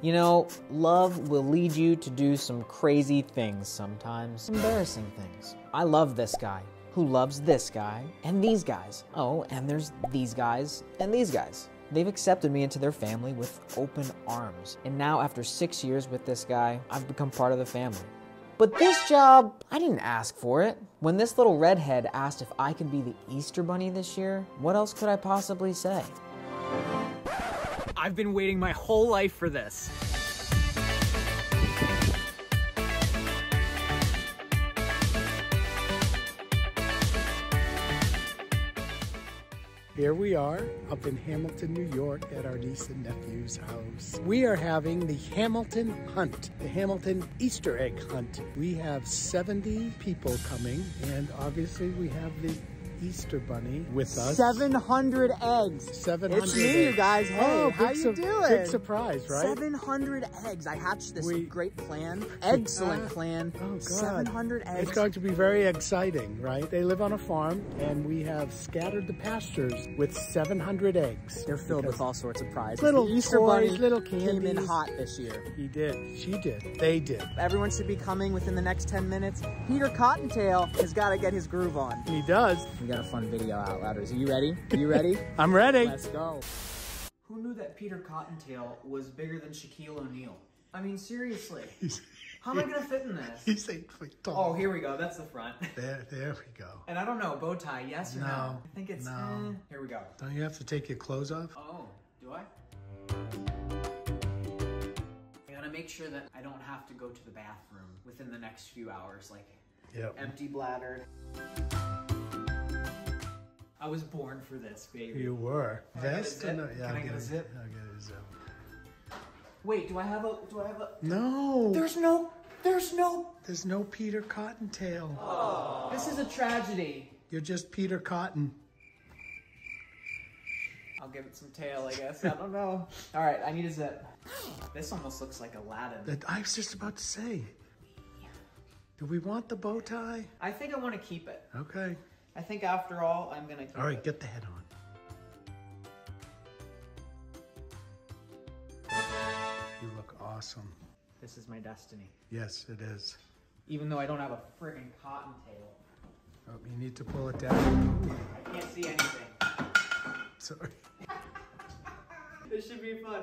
You know, love will lead you to do some crazy things sometimes, embarrassing things. I love this guy, who loves this guy, and these guys. Oh, and there's these guys, and these guys. They've accepted me into their family with open arms. And now after 6 years with this guy, I've become part of the family. But this job, I didn't ask for it. When this little redhead asked if I could be the Easter Bunny this year, what else could I possibly say? I've been waiting my whole life for this. Here we are up in Hamilton, New York at our niece and nephew's house. We are having the Hamilton Hunt, the Hamilton Easter egg hunt. We have 70 people coming, and obviously we have the Easter Bunny with us. 700 eggs. 700 eggs. It's you, you guys. Hey, oh, how you doing? Big surprise, right? 700 eggs. I hatched this great plan. Excellent plan. Oh, God. 700 eggs. It's going to be very exciting, right? They live on a farm, and we have scattered the pastures with 700 eggs. They're filled with all sorts of prizes. Little Easter Bunny, little candies. Came in hot this year. He did. She did. They did. Everyone should be coming within the next 10 minutes. Peter Cottontail has got to get his groove on. He does. We got a fun video out loud. Are you ready? Are you ready? I'm ready. Let's go. Who knew that Peter Cottontail was bigger than Shaquille O'Neal? I mean, seriously. How am I going to fit in this? He's 8 feet tall. Oh, here we go. That's the front. There we go. And I don't know. Bow tie, yes or no? I think it's, no. Here we go. Don't you have to take your clothes off? Oh, do I? I got to make sure that I don't have to go to the bathroom within the next few hours. Like, empty bladder. I was born for this, baby. You were. Vest? Can I get a zip? Can I get a zip? I'll get a zip. Wait, do I have a? No. There's no Peter Cottontail. Oh. This is a tragedy. You're just Peter Cotton. I'll give it some tail, I guess. I don't know. All right, I need a zip. This almost looks like Aladdin. I was just about to say. Do we want the bow tie? I think I want to keep it. Okay. I think after all, I'm gonna keep it. All right, get the head on. You look awesome. This is my destiny. Yes, it is. Even though I don't have a friggin' cottontail. Oh, you need to pull it down. I can't see anything. Sorry. This should be fun.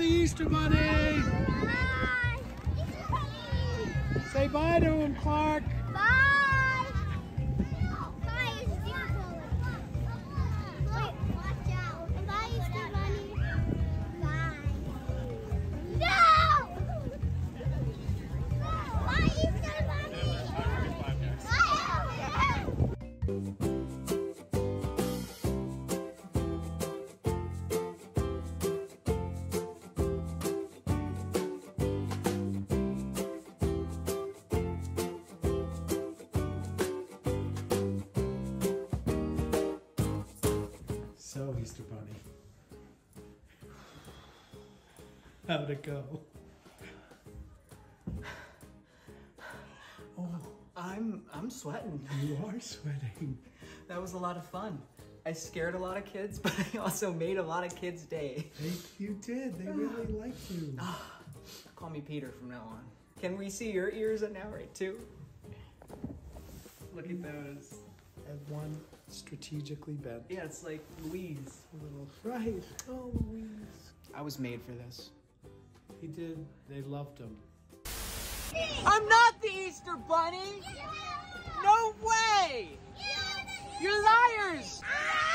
Easter Bunny! Bye! Easter Bunny! Say bye to him, Clark! Bye! Bye, Easter Bunny! Watch out! Bye, Easter Bunny! Bye! No! Bye, Easter Bunny! Bye! So, Easter Bunny, how'd it go? Oh, I I'm sweating. You are sweating. That was a lot of fun. I scared a lot of kids, but I also made a lot of kids' day. You did. They really liked you. Call me Peter from now on. Can we see your ears at now, right, too? Look at those. I have one strategically bent. Yeah, it's like Louise. A little right. Oh, Louise. I was made for this. He did. They loved him. I'm not the Easter Bunny! Yeah. No way! Yeah. You're liars! Ah!